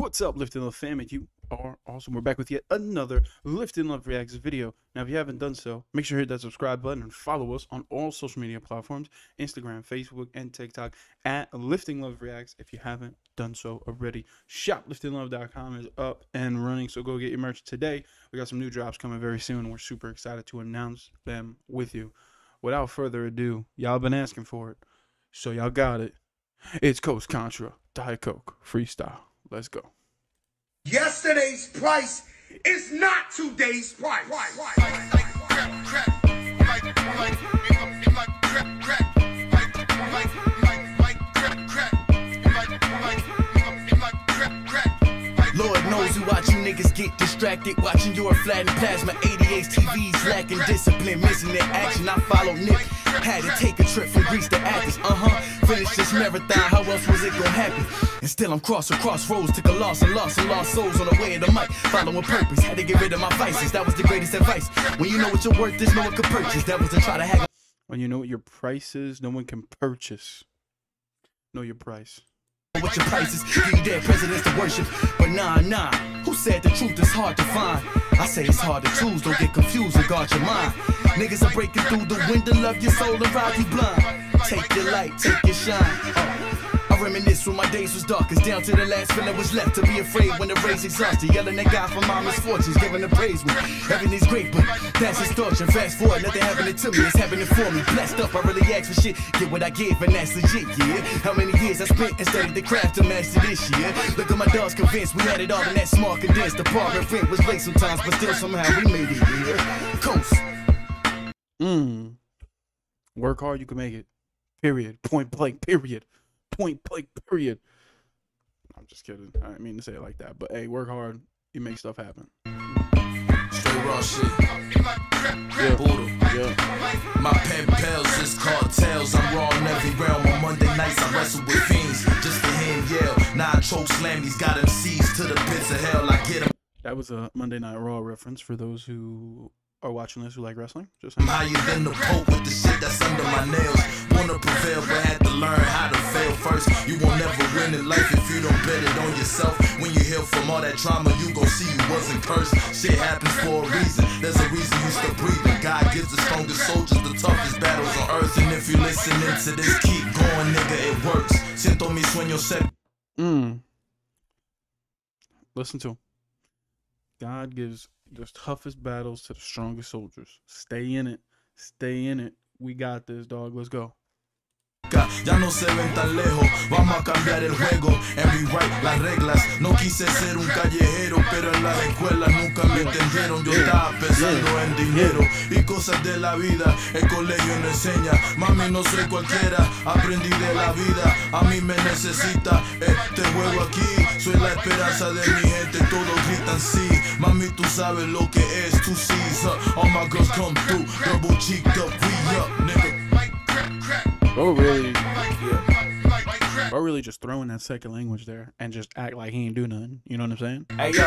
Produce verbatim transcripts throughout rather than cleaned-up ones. What's up, Lifting Love fam? And you are awesome. We're back with yet another Lifting Love Reacts video. Now, if you haven't done so, make sure to hit that subscribe button and follow us on all social media platforms, Instagram, Facebook, and TikTok at Lifting Love Reacts. If you haven't done so already, shop lifting love dot com is up and running, so go get your merch today. We got some new drops coming very soon. We're super excited to announce them with you. Without further ado, y'all been asking for it, so y'all got it. It's Coast Contra, Diet Coke Freestyle. Let's go. Yesterday's price is not today's price. Why? Why? Lord knows who watch you niggas get distracted, watching your flattened plasma eighty-eights, T Vs lacking discipline, missing their action. I follow Nick. Had to take a trip from Greece to Athens, uh-huh. Finish this marathon, how else was it gonna happen? And still I'm crossing crossroads, took a loss and lost and lost souls on the way of the mic. Following purpose, had to get rid of my vices, that was the greatest advice. When you know what your worth is, no one can purchase. That was the try to hack. When you know what your price is, no one can purchase. Know your price. What your price is, give you dead presidents to worship. But nah, nah, who said the truth is hard to find? I say it's hard to choose, don't get confused and guard your mind. Niggas are breaking through the window, love your soul and rob you blind. Take your light, take your shine. Oh, I reminisce when my days was darkest, down to the last feeling was left to be afraid when the race exhausted. Yelling at God for my misfortunes, giving the praise when everything's great, but that's his torture. Fast forward, nothing happening to me, it's happening for me. Blessed up, I really ask for shit, get what I give, and that's legit, yeah. How many years I spent and studied the craft to master this, yeah. Look at my dogs convinced, we had it all in that small condensed apartment. Rent was late sometimes, but still somehow we made it, yeah. Coast. Mm. Work hard, you can make it. Period. Point blank. Period. Point blank. Period. I'm just kidding. I didn't mean to say it like that. But hey, work hard, you make stuff happen. Straight raw shit. Yeah. Yeah. My pen pals is called tales. I'm raw in every realm. On Monday nights, I wrestle with fiends just to him yell. Now I choke slam. He's got him seized to the pits of hell. I get him. That was a Monday Night Raw reference for those who are watching this who like wrestling. Just I'm higher than the Pope with the shit that's under my nails. Wanna prevail, but had to learn how to fail first. You won't never win in life if you don't bet it on yourself. When you heal from all that trauma, you gon' see you wasn't cursed. Shit happens for a reason. There's a reason you still breathing. God gives the strongest soldiers the toughest battles on earth. And if you listen into this, keep going, nigga, it works. Siento mi sueño set. Mm. Listen to him. God gives the toughest battles to the strongest soldiers. Stay in it. Stay in it. We got this, dog. Let's go. Ya no se ven tan lejos, vamos a cambiar el juego and rewrite las reglas. No quise ser un callejero, pero en las escuelas nunca me entendieron. Yo estaba pensando en dinero y cosas de la vida. El colegio no enseña, mami, no soy cualquiera. Aprendí de la vida, a mí me necesita este juego aquí. Soy la esperanza de mi gente, todos gritan sí. Mami, tú sabes lo que es, tú sí. All my girls come through, double cheek up, we up, nigga. Bro really, yeah. Bro really just throwing that second language there and just act like he ain't do nothing. You know what I'm saying? Hey yo,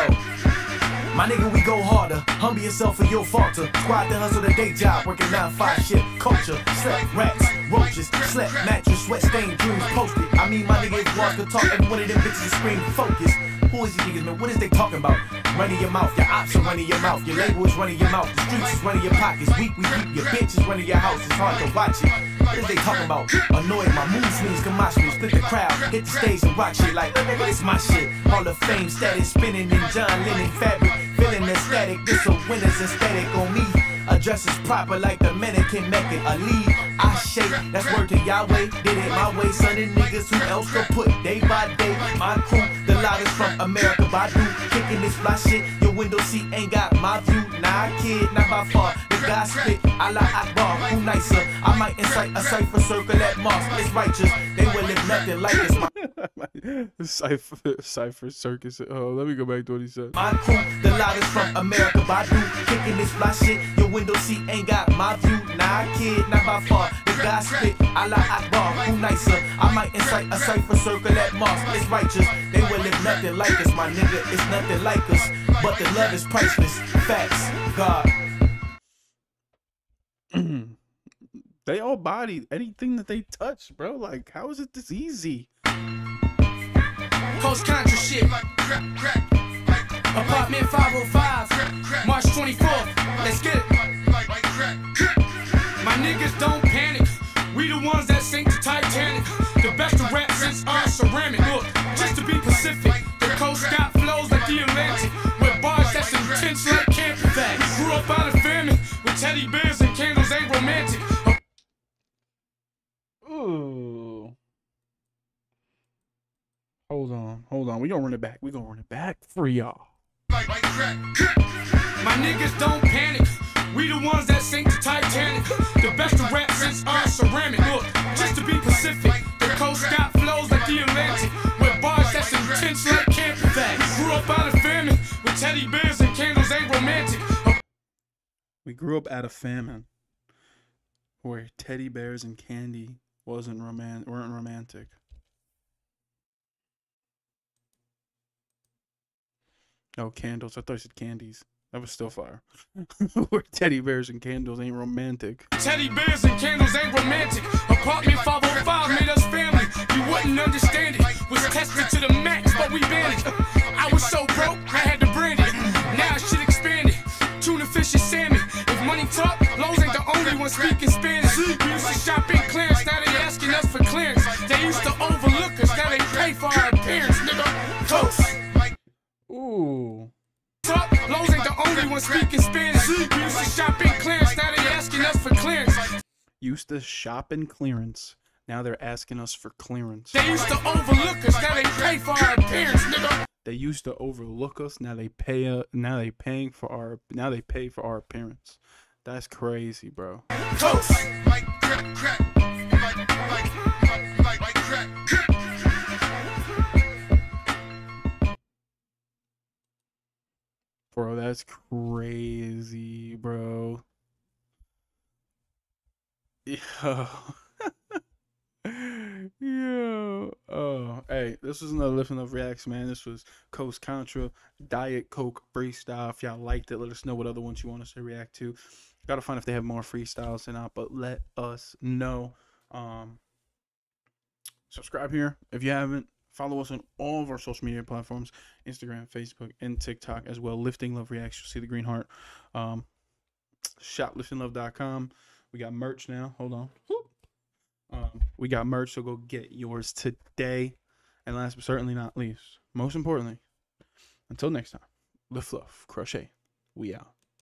my nigga, we go harder. Humble yourself for your falter. Squad the hustle, the day job, working nine to five shit. Culture, slept rats, roaches, slept mattress, sweat stained dreams posted. I mean, my nigga, if walk the talk and one of them bitches scream focus. Who is these niggas, man? What is they talking about? Running your mouth, your ops are running your mouth, your label is running your mouth, the streets is running your pockets, weak, we weak, your bitch is running your house, it's hard to watch it. What is they talking about? Annoying, my mood swings, gamash me, split the crowd, hit the stage and rock shit like, it's my shit. Hall of Fame status, spinning in John Lennon fabric, feeling aesthetic, this a winner's aesthetic on me. Address is proper like the mannequin making a lead. I shake, that's word to Yahweh. Did it my way, son and niggas who else go put day by day. My crew, the loudest from America Badu. Kicking this fly shit, your window seat ain't got my view. Nah, kid, not by far. The guy spit, Allah Akbar, who nicer? I might incite a cipher circle at Mars. It's righteous, they will live nothing like this. Cypher, Cypher Circus. Oh, let me go back to what he said. My crew, the loudest from America Badu. Kicking this fly shit, your window seat ain't got my view. Nah, kid, not by far. The guy spit, Allah Akbar, who nicer? I might incite a cipher circle at Mars. It's righteous, they will live nothing like us, my nigga. It's nothing like us, but the love is priceless. Facts, God. They all body anything that they touch, bro. Like, how is it this easy? Coast Contra shit. Pacific. The coast got flows like the Atlantic, with bars that's intense like camping. We grew up out of famine, with teddy bears and candles ain't romantic. Ooh. Hold on, hold on. We gonna run it back. We gonna run it back for y'all. My niggas don't panic. We the ones that sink the Titanic. The best of rap since our ceramic. Look, just to be Pacific. The coast got flows like the Atlantic, with bars that's intense like camping. We grew up out of famine, with teddy bears and candles ain't romantic. We grew up out of famine, where teddy bears and candy wasn't roman weren't romantic. No, candles. I thought you said candies. That was still fire. Where teddy bears and candles ain't romantic. Teddy bears and candles ain't romantic. Apartment five oh five made us family. You wouldn't understand it. Was tested to the max, but we bandaged. I was so broke, I had to brand it. Now shit expanded. Tuna, fish, and salmon. If money talk, Lowe's ain't the only one speaking Spanish. We used to shop in clearance. Now they asking us for clearance. They used to overlook us. Now they pay for our appearance, nigga. Coast. Ooh. Up, Lowe's ain't the only one speaking Spanish. We used to shop in clearance, now they're asking us for clearance. Used to shop in clearance, now they're asking us for clearance. They used to overlook us, now they pay for our appearance, nigga. They used to overlook us, now they pay uh, now they paying for our now they pay for our appearance. That's crazy, bro. Coast. Bro, that's crazy, bro. Yo. Yo. Oh, hey, this was another Lifting Up Reacts, man. This was Coast Contra, Diet Coke Freestyle. If y'all liked it, let us know what other ones you want us to react to. Gotta find if they have more freestyles or not, but let us know. Um, subscribe here if you haven't. Follow us on all of our social media platforms, Instagram, Facebook, and TikTok as well. Lifting Love Reacts. You'll see the green heart. Um, shop lifting love dot com. We got merch now. Hold on. Um, we got merch, so go get yours today. And last but certainly not least, most importantly, until next time, lift love, crochet, we out.